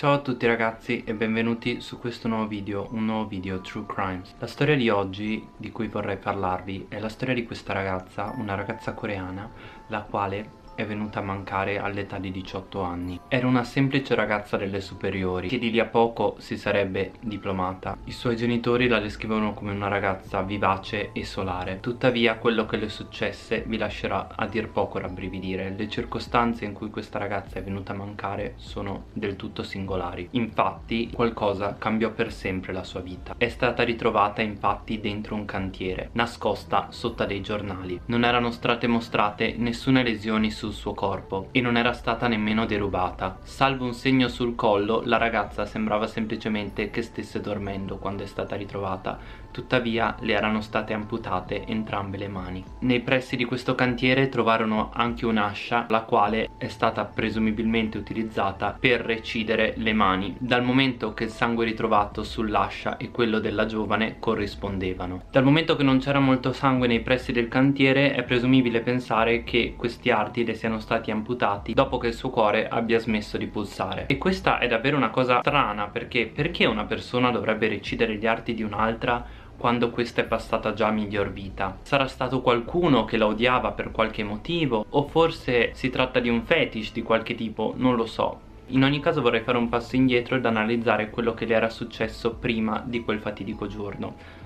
Ciao a tutti ragazzi e benvenuti su questo nuovo video, un nuovo video True Crimes. La storia di oggi di cui vorrei parlarvi è la storia di questa ragazza, una ragazza coreana, la quale è venuta a mancare all'età di 18 anni. Era una semplice ragazza delle superiori che di lì a poco si sarebbe diplomata. I suoi genitori la descrivono come una ragazza vivace e solare. Tuttavia quello che le successe vi lascerà a dir poco rabbrividire. Le circostanze in cui questa ragazza è venuta a mancare sono del tutto singolari. Infatti qualcosa cambiò per sempre la sua vita. È stata ritrovata infatti dentro un cantiere, nascosta sotto dei giornali. Non erano state mostrate nessuna lesioni sul suo corpo e non era stata nemmeno derubata. Salvo un segno sul collo, la ragazza sembrava semplicemente che stesse dormendo quando è stata ritrovata, tuttavia le erano state amputate entrambe le mani. Nei pressi di questo cantiere trovarono anche un'ascia, la quale è stata presumibilmente utilizzata per recidere le mani, dal momento che il sangue ritrovato sull'ascia e quello della giovane corrispondevano. Dal momento che non c'era molto sangue nei pressi del cantiere, è presumibile pensare che questi arti siano stati amputati dopo che il suo cuore abbia smesso di pulsare. E questa è davvero una cosa strana, perché una persona dovrebbe recidere gli arti di un'altra quando questa è passata già a miglior vita? Sarà stato qualcuno che la odiava per qualche motivo, o forse si tratta di un fetish di qualche tipo, non lo so. In ogni caso vorrei fare un passo indietro ed analizzare quello che le era successo prima di quel fatidico giorno.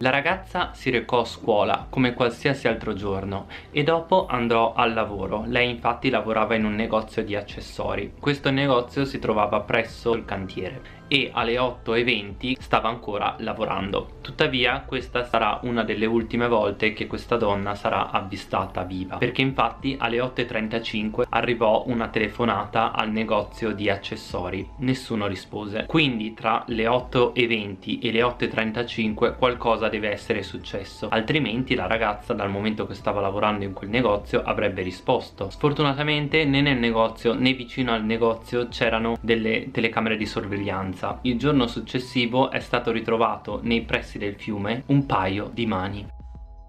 La ragazza si recò a scuola come qualsiasi altro giorno e dopo andò al lavoro. Lei infatti lavorava in un negozio di accessori. Questo negozio si trovava presso il cantiere e alle 8:20 stava ancora lavorando. Tuttavia questa sarà una delle ultime volte che questa donna sarà avvistata viva, perché infatti alle 8:35 arrivò una telefonata al negozio di accessori. Nessuno rispose, quindi tra le 8:20 e le 8:35 qualcosa deve essere successo, altrimenti la ragazza, dal momento che stava lavorando in quel negozio, avrebbe risposto. Sfortunatamente né nel negozio né vicino al negozio c'erano delle telecamere di sorveglianza. Il giorno successivo è stato ritrovato nei pressi del fiume un paio di mani.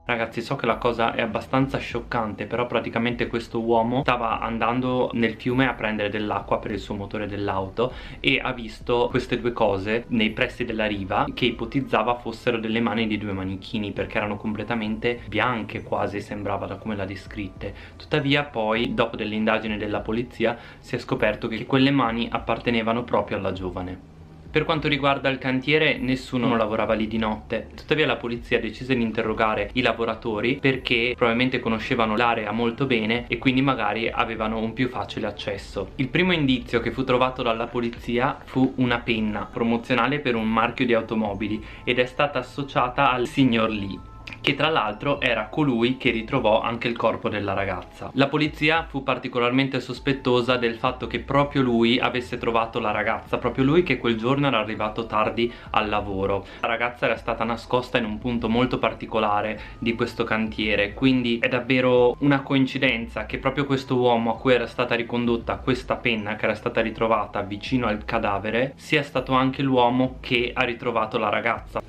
Ragazzi, so che la cosa è abbastanza scioccante, però praticamente questo uomo stava andando nel fiume a prendere dell'acqua per il suo motore dell'auto e ha visto queste due cose nei pressi della riva, che ipotizzava fossero delle mani di due manichini, perché erano completamente bianche, quasi sembrava, da come l'ha descritte. Tuttavia poi, dopo delle indagini della polizia, si è scoperto che quelle mani appartenevano proprio alla giovane. Per quanto riguarda il cantiere, nessuno lavorava lì di notte, tuttavia la polizia decise di interrogare i lavoratori perché probabilmente conoscevano l'area molto bene e quindi magari avevano un più facile accesso. Il primo indizio che fu trovato dalla polizia fu una penna promozionale per un marchio di automobili ed è stata associata al signor Lee, che tra l'altro era colui che ritrovò anche il corpo della ragazza. La polizia fu particolarmente sospettosa del fatto che proprio lui avesse trovato la ragazza, proprio lui che quel giorno era arrivato tardi al lavoro. La ragazza era stata nascosta in un punto molto particolare di questo cantiere, quindi è davvero una coincidenza che proprio questo uomo a cui era stata ricondotta questa penna che era stata ritrovata vicino al cadavere sia stato anche l'uomo che ha ritrovato la ragazza.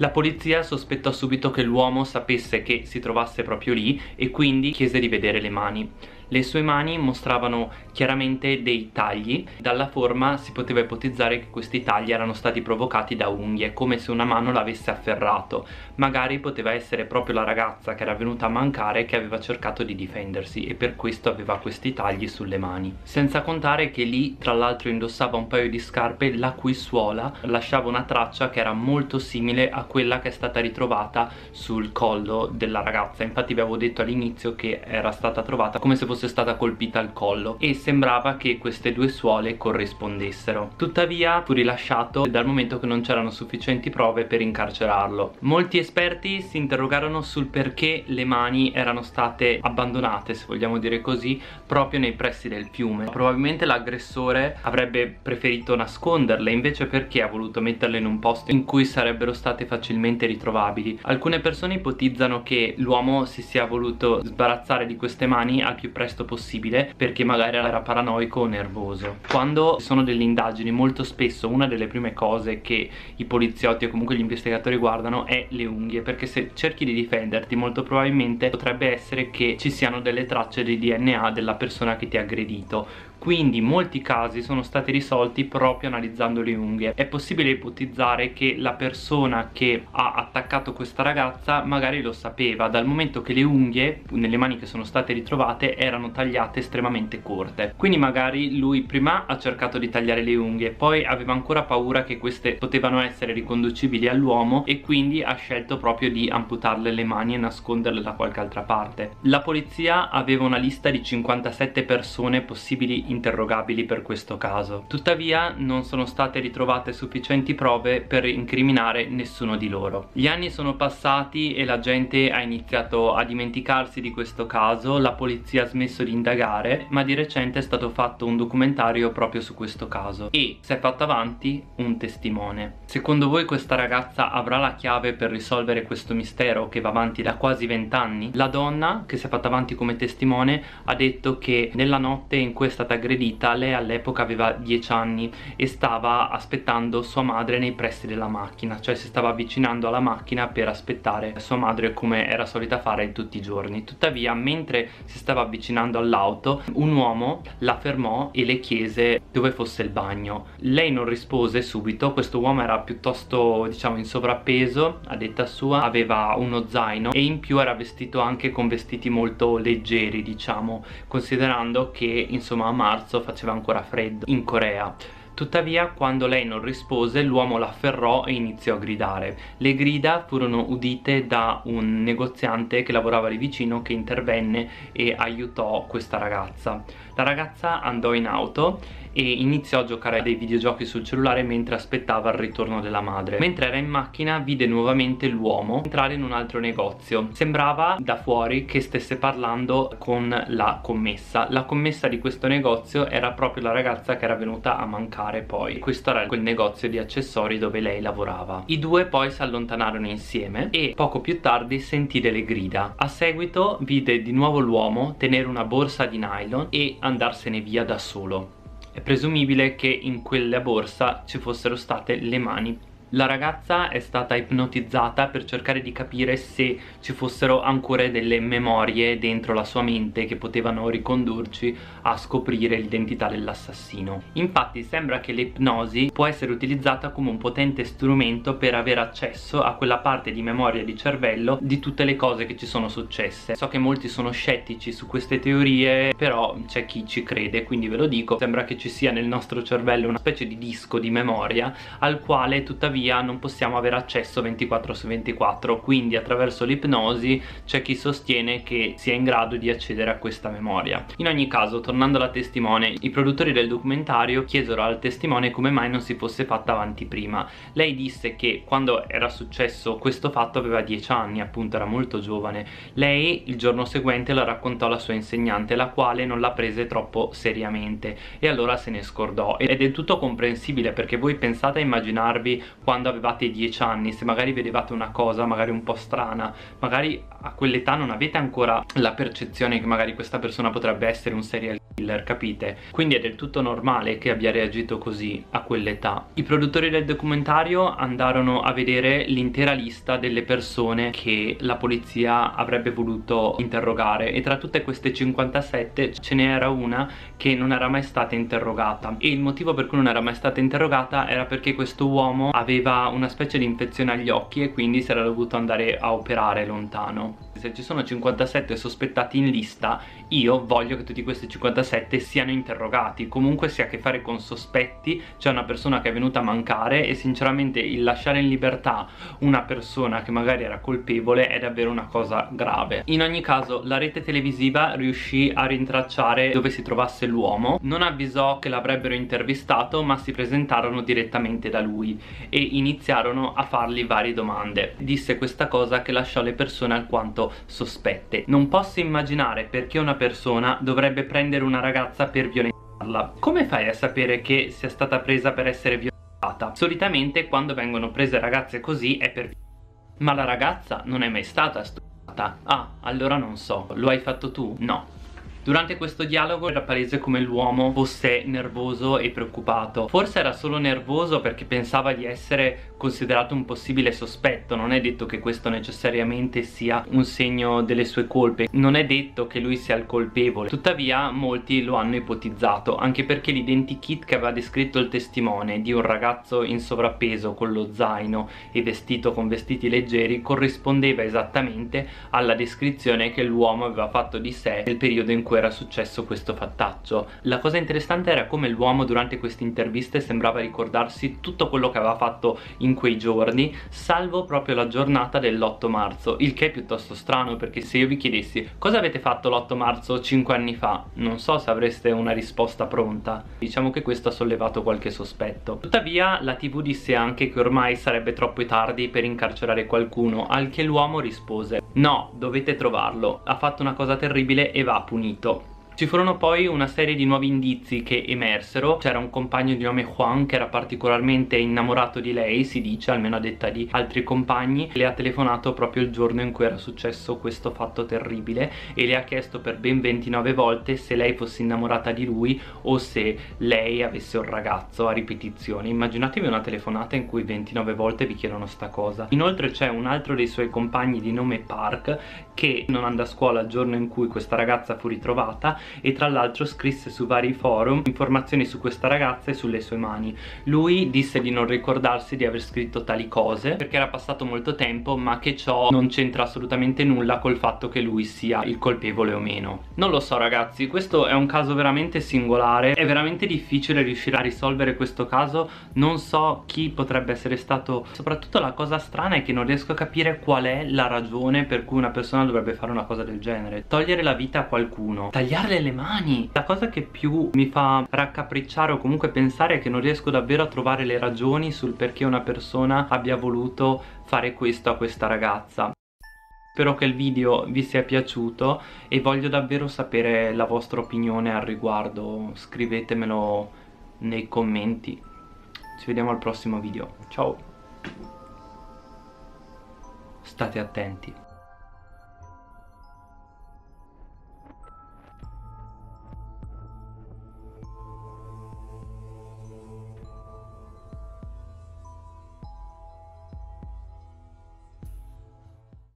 La polizia sospettò subito che l'uomo sapesse che si trovasse proprio lì e quindi chiese di vedere le mani. Le sue mani mostravano chiaramente dei tagli. Dalla forma si poteva ipotizzare che questi tagli erano stati provocati da unghie, come se una mano l'avesse afferrato. Magari poteva essere proprio la ragazza che era venuta a mancare che aveva cercato di difendersi e per questo aveva questi tagli sulle mani. Senza contare che lì tra l'altro indossava un paio di scarpe la cui suola lasciava una traccia che era molto simile a quella che è stata ritrovata sul collo della ragazza. Infatti vi avevo detto all'inizio che era stata trovata come se fosse stata colpita al collo e sembrava che queste due suole corrispondessero. Tuttavia fu rilasciato dal momento che non c'erano sufficienti prove per incarcerarlo. Molti esperti si interrogarono sul perché le mani erano state abbandonate, se vogliamo dire così, proprio nei pressi del fiume. Probabilmente l'aggressore avrebbe preferito nasconderle, invece perché ha voluto metterle in un posto in cui sarebbero state facilmente ritrovabili. Alcune persone ipotizzano che l'uomo si sia voluto sbarazzare di queste mani al più presto possibile perché magari era paranoico o nervoso. Quando ci sono delle indagini, molto spesso una delle prime cose che i poliziotti o comunque gli investigatori guardano è le unghie, perché se cerchi di difenderti molto probabilmente potrebbe essere che ci siano delle tracce di DNA della persona che ti ha aggredito. quindi molti casi sono stati risolti proprio analizzando le unghie. È possibile ipotizzare che la persona che ha attaccato questa ragazza magari lo sapeva, dal momento che le unghie nelle mani che sono state ritrovate erano tagliate estremamente corte, quindi magari lui prima ha cercato di tagliare le unghie, poi aveva ancora paura che queste potevano essere riconducibili all'uomo e quindi ha scelto proprio di amputarle le mani e nasconderle da qualche altra parte. La polizia aveva una lista di 57 persone possibili interrogabili per questo caso, tuttavia non sono state ritrovate sufficienti prove per incriminare nessuno di loro. Gli anni sono passati e la gente ha iniziato a dimenticarsi di questo caso, la polizia ha smesso di indagare, ma di recente è stato fatto un documentario proprio su questo caso e si è fatto avanti un testimone. Secondo voi questa ragazza avrà la chiave per risolvere questo mistero che va avanti da quasi 20 anni? La donna che si è fatta avanti come testimone ha detto che nella notte in cui è stata aggredita lei all'epoca aveva 10 anni e stava aspettando sua madre nei pressi della macchina, cioè si stava avvicinando alla macchina per aspettare sua madre come era solita fare tutti i giorni. Tuttavia, mentre si stava avvicinando all'auto, un uomo la fermò e le chiese dove fosse il bagno. Lei non rispose subito, questo uomo era piuttosto, diciamo, in sovrappeso, a detta sua, aveva uno zaino e in più era vestito anche con vestiti molto leggeri, diciamo, considerando che insomma a marzo faceva ancora freddo in Corea. Tuttavia, quando lei non rispose, l'uomo la afferrò e iniziò a gridare. Le grida furono udite da un negoziante che lavorava lì vicino, che intervenne e aiutò questa ragazza. La ragazza andò in auto e iniziò a giocare a dei videogiochi sul cellulare mentre aspettava il ritorno della madre. Mentre era in macchina vide nuovamente l'uomo entrare in un altro negozio. Sembrava da fuori che stesse parlando con la commessa. La commessa di questo negozio era proprio la ragazza che era venuta a mancare poi. Questo era quel negozio di accessori dove lei lavorava. I due poi si allontanarono insieme e poco più tardi sentì delle grida. A seguito vide di nuovo l'uomo tenere una borsa di nylon e andarsene via da solo. È presumibile che in quella borsa ci fossero state le mani. La ragazza è stata ipnotizzata per cercare di capire se ci fossero ancora delle memorie dentro la sua mente che potevano ricondurci a scoprire l'identità dell'assassino. Infatti sembra che l'ipnosi può essere utilizzata come un potente strumento per avere accesso a quella parte di memoria di cervello di tutte le cose che ci sono successe. So che molti sono scettici su queste teorie, però c'è chi ci crede, quindi ve lo dico. Sembra che ci sia nel nostro cervello una specie di disco di memoria al quale tuttavia non possiamo avere accesso 24/24, quindi attraverso l'ipnosi c'è chi sostiene che sia in grado di accedere a questa memoria. In ogni caso, tornando alla testimone, i produttori del documentario chiesero al testimone come mai non si fosse fatta avanti prima. Lei disse che quando era successo questo fatto aveva 10 anni, appunto era molto giovane. Lei il giorno seguente la raccontò alla sua insegnante, la quale non la prese troppo seriamente e allora se ne scordò, ed è del tutto comprensibile, perché voi pensate a immaginarvi quando avevate 10 anni, se magari vedevate una cosa magari un po' strana, magari a quell'età non avete ancora la percezione che magari questa persona potrebbe essere un serial killer, capite? Quindi è del tutto normale che abbia reagito così a quell'età. I produttori del documentario andarono a vedere l'intera lista delle persone che la polizia avrebbe voluto interrogare e tra tutte queste 57 ce n'era una che non era mai stata interrogata, e il motivo per cui non era mai stata interrogata era perché questo uomo aveva una specie di infezione agli occhi e quindi si era dovuto andare a operare lontano. Se ci sono 57 sospettati in lista, io voglio che tutti questi 57 siano interrogati, comunque si ha a che fare con sospetti, c'è una persona che è venuta a mancare e sinceramente il lasciare in libertà una persona che magari era colpevole è davvero una cosa grave. In ogni caso la rete televisiva riuscì a rintracciare dove si trovasse l'uomo, non avvisò che l'avrebbero intervistato ma si presentarono direttamente da lui e iniziarono a fargli varie domande. Disse questa cosa che lasciò le persone alquanto sospette. Non posso immaginare perché una persona dovrebbe prendere una ragazza per violentarla. Come fai a sapere che sia stata presa per essere violentata? Solitamente quando vengono prese ragazze così è per violentarla. Ma la ragazza non è mai stata stuprata. Ah, allora non so. Lo hai fatto tu? No. Durante questo dialogo era palese come l'uomo fosse nervoso e preoccupato. Forse era solo nervoso perché pensava di essere considerato un possibile sospetto. Non è detto che questo necessariamente sia un segno delle sue colpe, non è detto che lui sia il colpevole, tuttavia molti lo hanno ipotizzato, anche perché l'identikit che aveva descritto il testimone di un ragazzo in sovrappeso con lo zaino e vestito con vestiti leggeri corrispondeva esattamente alla descrizione che l'uomo aveva fatto di sé nel periodo in cui era successo questo fattaccio. La cosa interessante era come l'uomo durante queste interviste sembrava ricordarsi tutto quello che aveva fatto in quei giorni, salvo proprio la giornata dell'8 marzo, il che è piuttosto strano, perché se io vi chiedessi cosa avete fatto l'8 marzo 5 anni fa, non so se avreste una risposta pronta. Diciamo che questo ha sollevato qualche sospetto. Tuttavia la TV disse anche che ormai sarebbe troppo tardi per incarcerare qualcuno, al che l'uomo rispose: no, dovete trovarlo, ha fatto una cosa terribile e va punito. Ci furono poi una serie di nuovi indizi che emersero. C'era un compagno di nome Hwang che era particolarmente innamorato di lei, si dice, almeno a detta di altri compagni. Le ha telefonato proprio il giorno in cui era successo questo fatto terribile e le ha chiesto per ben 29 volte se lei fosse innamorata di lui o se lei avesse un ragazzo, a ripetizione. Immaginatevi una telefonata in cui 29 volte vi chiedono sta cosa. Inoltre c'è un altro dei suoi compagni di nome Park che non andò a scuola il giorno in cui questa ragazza fu ritrovata, e tra l'altro scrisse su vari forum informazioni su questa ragazza e sulle sue mani. Lui disse di non ricordarsi di aver scritto tali cose perché era passato molto tempo, ma che ciò non c'entra assolutamente nulla col fatto che lui sia il colpevole o meno. Non lo so ragazzi, questo è un caso veramente singolare, è veramente difficile riuscire a risolvere questo caso, non so chi potrebbe essere stato. Soprattutto la cosa strana è che non riesco a capire qual è la ragione per cui una persona dovrebbe fare una cosa del genere. Togliere la vita a qualcuno, tagliarle le mani. La cosa che più mi fa raccapricciare o comunque pensare è che non riesco davvero a trovare le ragioni sul perché una persona abbia voluto fare questo a questa ragazza. Spero che il video vi sia piaciuto e voglio davvero sapere la vostra opinione al riguardo. Scrivetemelo nei commenti. Ci vediamo al prossimo video. Ciao. State attenti.